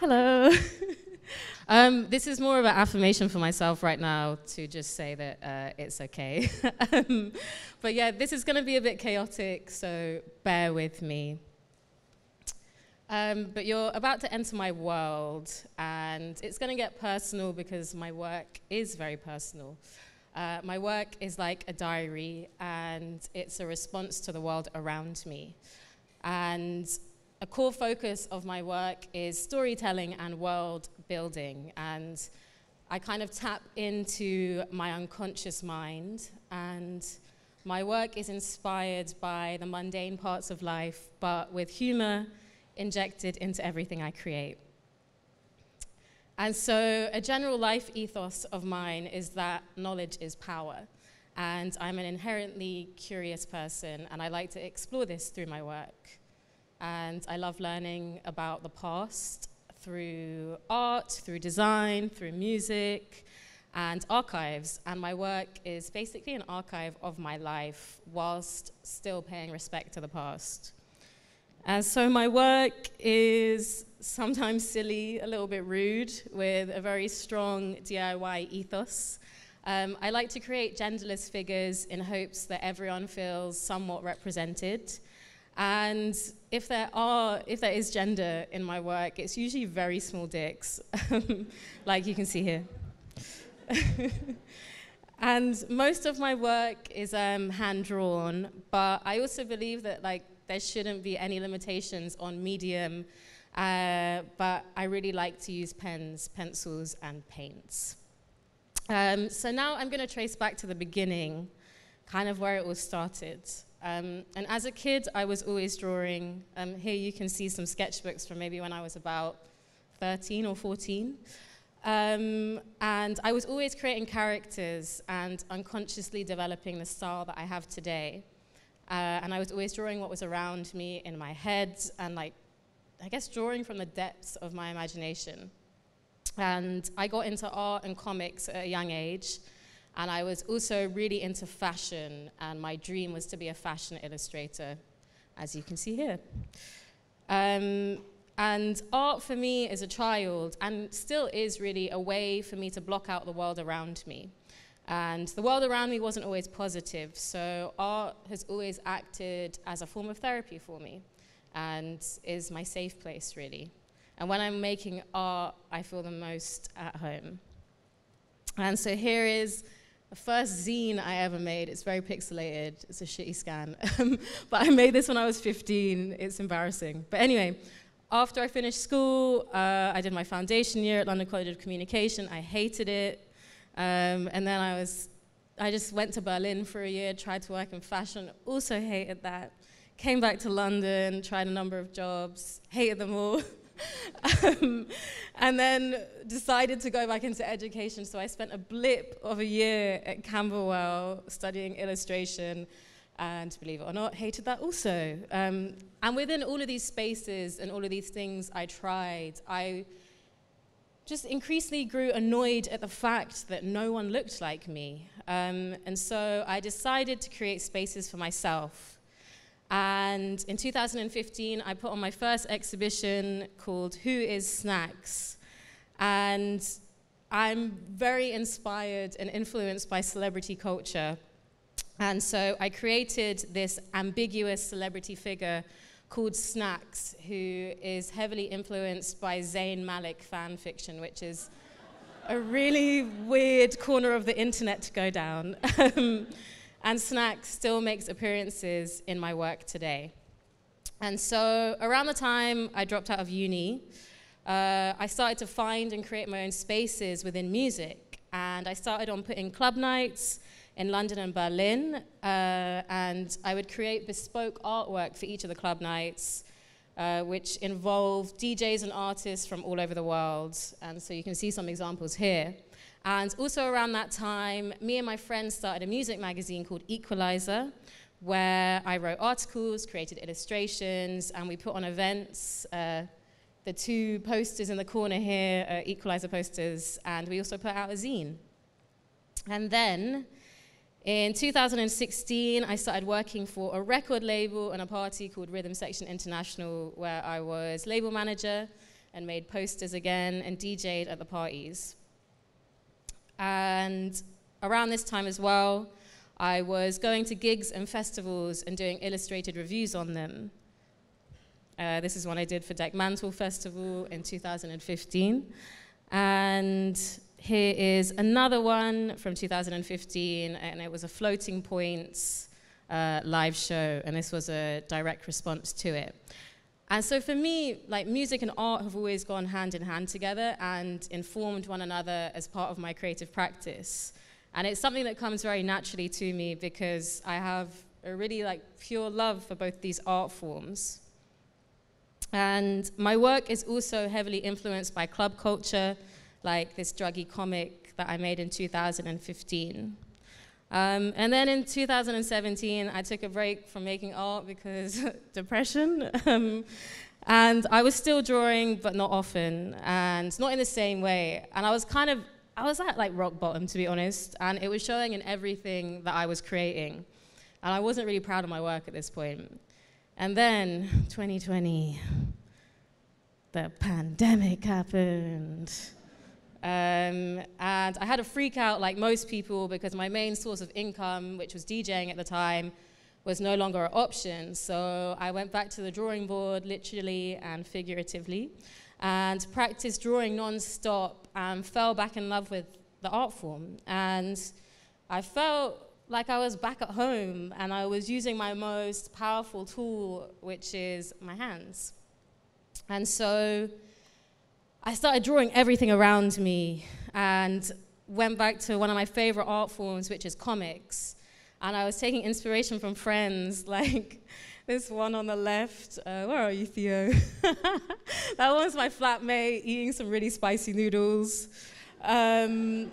Hello. This is more of an affirmation for myself right now to just say that it's okay. But yeah, this is going to be a bit chaotic, so bear with me. But you're about to enter my world, and it's going to get personal because my work is very personal. My work is like a diary, and it's a response to the world around me. And a core focus of my work is storytelling and world building, and I kind of tap into my unconscious mind, and my work is inspired by the mundane parts of life, but with humor injected into everything I create. And so a general life ethos of mine is that knowledge is power, and I'm an inherently curious person, and I like to explore this through my work. And I love learning about the past through art, through design, through music, and archives. And my work is basically an archive of my life whilst still paying respect to the past. And so my work is sometimes silly, a little bit rude, with a very strong DIY ethos. I like to create genderless figures in hopes that everyone feels somewhat represented. And if there is gender in my work, it's usually very small dicks, like you can see here. And most of my work is hand-drawn, but I also believe that there shouldn't be any limitations on medium, but I really like to use pens, pencils, and paints. So now I'm going to trace back to the beginning, kind of where it all started. And as a kid, I was always drawing. Here you can see some sketchbooks from maybe when I was about 13 or 14. And I was always creating characters and unconsciously developing the style that I have today. And I was always drawing what was around me in my head and, I guess, drawing from the depths of my imagination. And I got into art and comics at a young age. And I was also really into fashion, and my dream was to be a fashion illustrator, as you can see here. And art for me as a child, and still is really, a way for me to block out the world around me. And the world around me wasn't always positive, so art has always acted as a form of therapy for me, and is my safe place, really. And when I'm making art, I feel the most at home. And so here is the first zine I ever made. It's very pixelated, it's a shitty scan. But I made this when I was 15, it's embarrassing. But anyway, after I finished school, I did my foundation year at London College of Communication. I hated it. And then I just went to Berlin for a year, tried to work in fashion, also hated that. Came back to London, tried a number of jobs, hated them all. And then decided to go back into education, so I spent a blip of a year at Camberwell studying illustration, and believe it or not, hated that also. And within all of these spaces and all of these things I tried, I just increasingly grew annoyed at the fact that no one looked like me. And so I decided to create spaces for myself. And in 2015, I put on my first exhibition called Who is Snacks? And I'm very inspired and influenced by celebrity culture. And so I created this ambiguous celebrity figure called Snacks, who is heavily influenced by Zayn Malik fan fiction, which is a really weird corner of the internet to go down. And Snacks still makes appearances in my work today. And so around the time I dropped out of uni, I started to find and create my own spaces within music. And I started on putting club nights in London and Berlin. And I would create bespoke artwork for each of the club nights, which involved DJs and artists from all over the world. And so you can see some examples here. And also around that time, me and my friends started a music magazine called Equalizer, where I wrote articles, created illustrations, and we put on events. The two posters in the corner here are Equalizer posters, and we also put out a zine. And then, in 2016, I started working for a record label and a party called Rhythm Section International, where I was label manager, and made posters again and DJed at the parties. And around this time as well, I was going to gigs and festivals and doing illustrated reviews on them. This is one I did for Dekmantel Festival in 2015. And here is another one from 2015, and it was a Floating Points live show, and this was a direct response to it. And so for me, like, music and art have always gone hand in hand together and informed one another as part of my creative practice. And it's something that comes very naturally to me because I have a really, like, pure love for both these art forms. And my work is also heavily influenced by club culture, like this druggy comic that I made in 2015. And then in 2017, I took a break from making art because depression. And I was still drawing, but not often, and not in the same way. And I was kind of, I was at like rock bottom, to be honest, and it was showing in everything that I was creating. And I wasn't really proud of my work at this point. And then 2020, the pandemic happened. And I had a freak out like most people because my main source of income, which was DJing at the time, was no longer an option. So I went back to the drawing board, literally and figuratively, and practiced drawing non-stop and fell back in love with the art form. And I felt like I was back at home and I was using my most powerful tool, which is my hands. And so I started drawing everything around me and went back to one of my favorite art forms, which is comics. And I was taking inspiration from friends, like this one on the left. Where are you, Theo? That one's my flatmate eating some really spicy noodles. And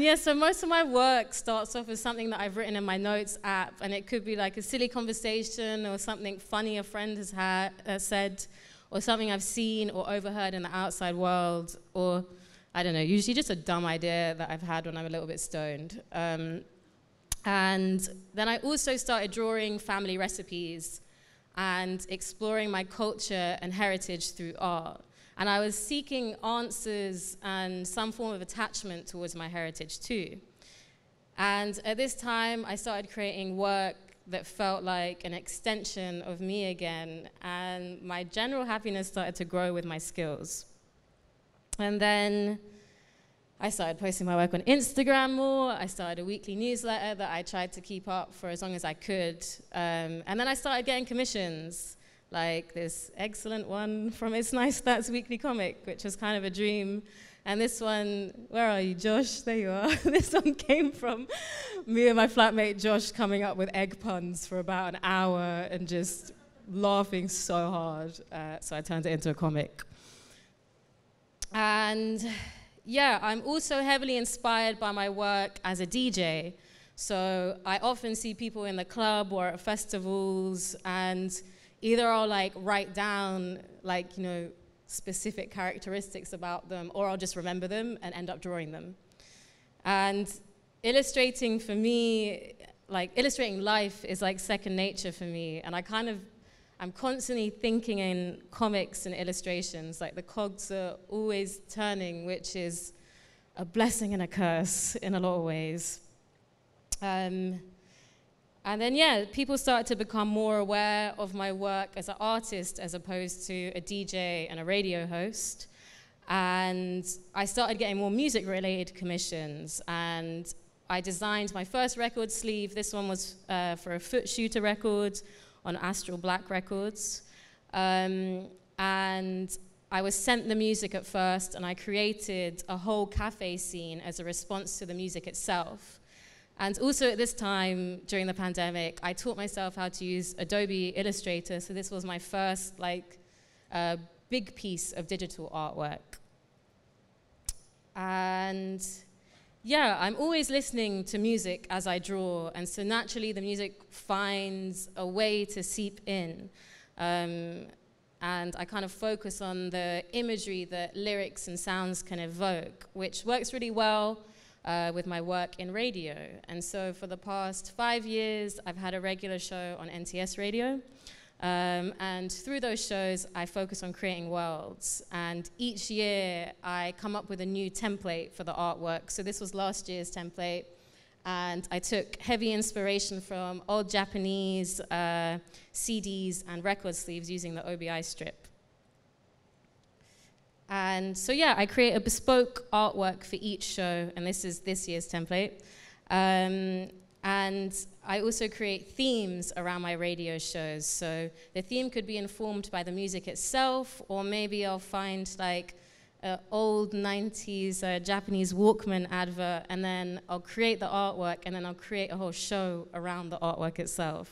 yeah, so most of my work starts off with something that I've written in my notes app, and it could be like a silly conversation or something funny a friend has said, or something I've seen or overheard in the outside world, or I don't know, usually just a dumb idea that I've had when I'm a little bit stoned. And then I also started drawing family recipes and exploring my culture and heritage through art. And I was seeking answers and some form of attachment towards my heritage too. And at this time, I started creating work that felt like an extension of me again, and my general happiness started to grow with my skills. And then I started posting my work on Instagram more. I started a weekly newsletter that I tried to keep up for as long as I could. And then I started getting commissions, like this excellent one from It's Nice That's Weekly Comic, which was kind of a dream. And this one, where are you, Josh? There you are. This one came from me and my flatmate Josh coming up with egg puns for about an hour and just laughing so hard. So I turned it into a comic. And yeah, I'm also heavily inspired by my work as a DJ. So I often see people in the club or at festivals, and either I'll like write down, like, you know, specific characteristics about them, or I'll just remember them and end up drawing them. And illustrating for me, like illustrating life is like second nature for me. And I'm constantly thinking in comics and illustrations, like the cogs are always turning, which is a blessing and a curse in a lot of ways. And then, yeah, people started to become more aware of my work as an artist as opposed to a DJ and a radio host. And I started getting more music-related commissions. And I designed my first record sleeve. This one was for a Foot Shooter record on Astral Black Records. And I was sent the music at first, and I created a whole cafe scene as a response to the music itself. And also at this time, during the pandemic, I taught myself how to use Adobe Illustrator, so this was my first like big piece of digital artwork. And yeah, I'm always listening to music as I draw, and so naturally the music finds a way to seep in. And I kind of focus on the imagery that lyrics and sounds can evoke, which works really well with my work in radio. And so for the past 5 years, I've had a regular show on NTS radio, And through those shows, I focus on creating worlds. And each year, I come up with a new template for the artwork. So this was last year's template. And I took heavy inspiration from old Japanese CDs and record sleeves using the OBI strip. And so yeah, I create a bespoke artwork for each show, and this is this year's template. And I also create themes around my radio shows. So the theme could be informed by the music itself, or maybe I'll find like old 90s Japanese Walkman advert, and then I'll create the artwork, and then I'll create a whole show around the artwork itself.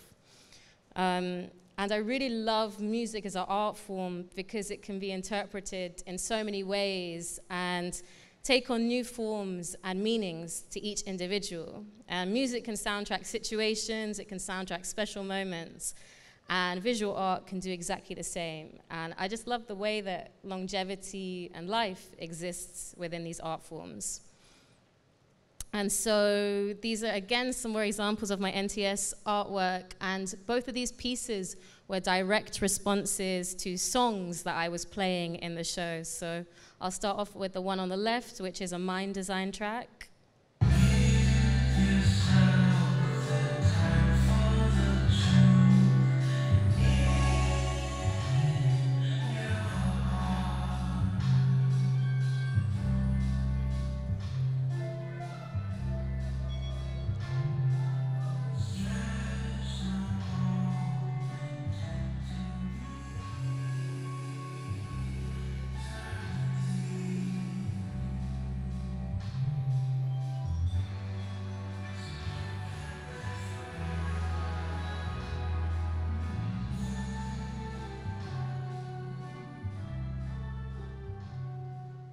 And I really love music as an art form because it can be interpreted in so many ways and take on new forms and meanings to each individual. And music can soundtrack situations, it can soundtrack special moments. And visual art can do exactly the same. And I just love the way that longevity and life exists within these art forms. And so these are, again, some more examples of my NTS artwork. And both of these pieces were direct responses to songs that I was playing in the show. So I'll start off with the one on the left, which is a Mind Design track.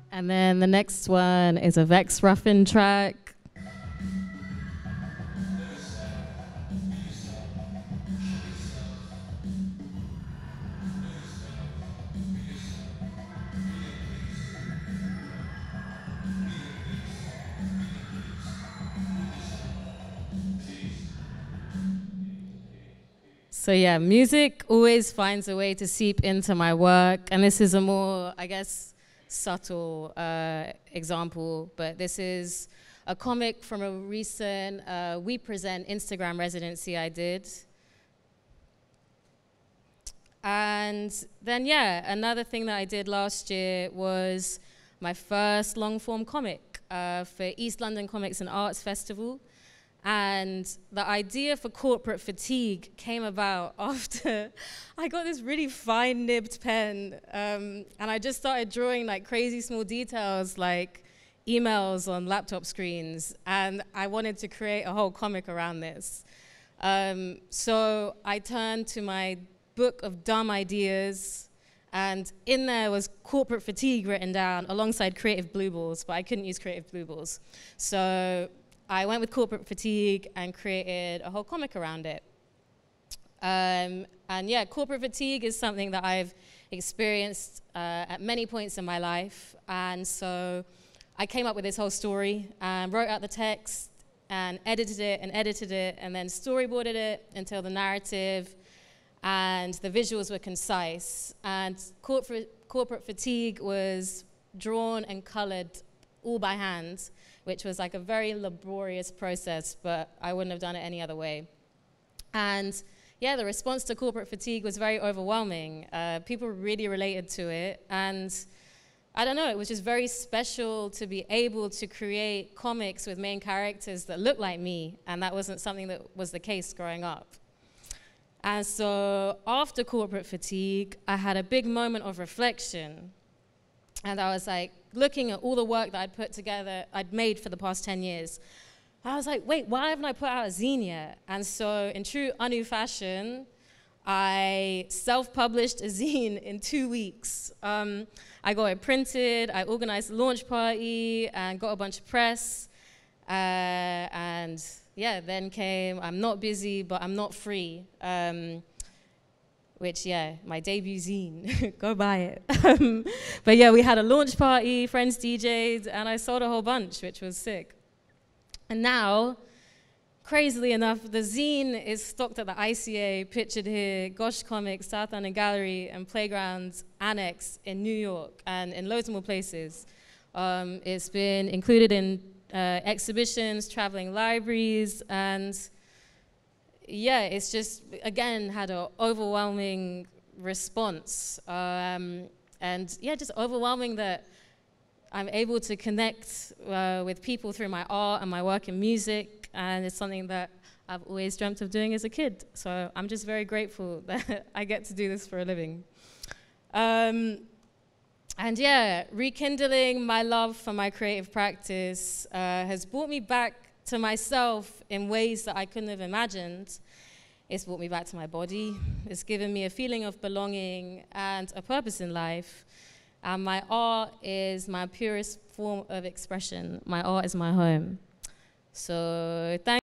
And then the next one is a Vex Ruffin track. So yeah, music always finds a way to seep into my work. And this is a more, I guess, subtle example, but this is a comic from a recent WePresent Instagram residency I did. And then yeah, another thing that I did last year was my first long-form comic for East London Comics and Arts Festival. And the idea for Corporate Fatigue came about after I got this really fine-nibbed pen, and I just started drawing like crazy small details like emails on laptop screens, and I wanted to create a whole comic around this. So I turned to my book of dumb ideas, and in there was Corporate Fatigue written down alongside Creative Blue Balls, but I couldn't use Creative Blue Balls. So I went with Corporate Fatigue and created a whole comic around it. And yeah, Corporate Fatigue is something that I've experienced at many points in my life. And so I came up with this whole story and wrote out the text and edited it and then storyboarded it until the narrative and the visuals were concise. And Corporate Fatigue was drawn and colored all by hand, which was like a very laborious process, but I wouldn't have done it any other way. And yeah, the response to Corporate Fatigue was very overwhelming. People really related to it. And I don't know, it was just very special to be able to create comics with main characters that looked like me, and that wasn't something that was the case growing up. And so after Corporate Fatigue, I had a big moment of reflection. And I was like, looking at all the work that I'd put together, I'd made for the past 10 years. I was like, wait, why haven't I put out a zine yet? And so in true Anu fashion, I self-published a zine in 2 weeks. I got it printed, I organized a launch party, and got a bunch of press. And yeah, then came I'm Not Busy, But I'm Not Free, which, yeah, my debut zine, go buy it. But yeah, we had a launch party, friends DJ'd, and I sold a whole bunch, which was sick. And now, Crazily enough, the zine is stocked at the ICA, pictured here, Gosh Comics, South London Gallery, and Playgrounds Annex in New York, and in loads more places. It's been included in exhibitions, traveling libraries, and yeah, it's just, again, had an overwhelming response. And yeah, just overwhelming that I'm able to connect with people through my art and my work in music, and it's something that I've always dreamt of doing as a kid. So I'm just very grateful that I get to do this for a living. And yeah, rekindling my love for my creative practice has brought me back to myself in ways that I couldn't have imagined. It's brought me back to my body. It's given me a feeling of belonging and a purpose in life. And my art is my purest form of expression. My art is my home. So thank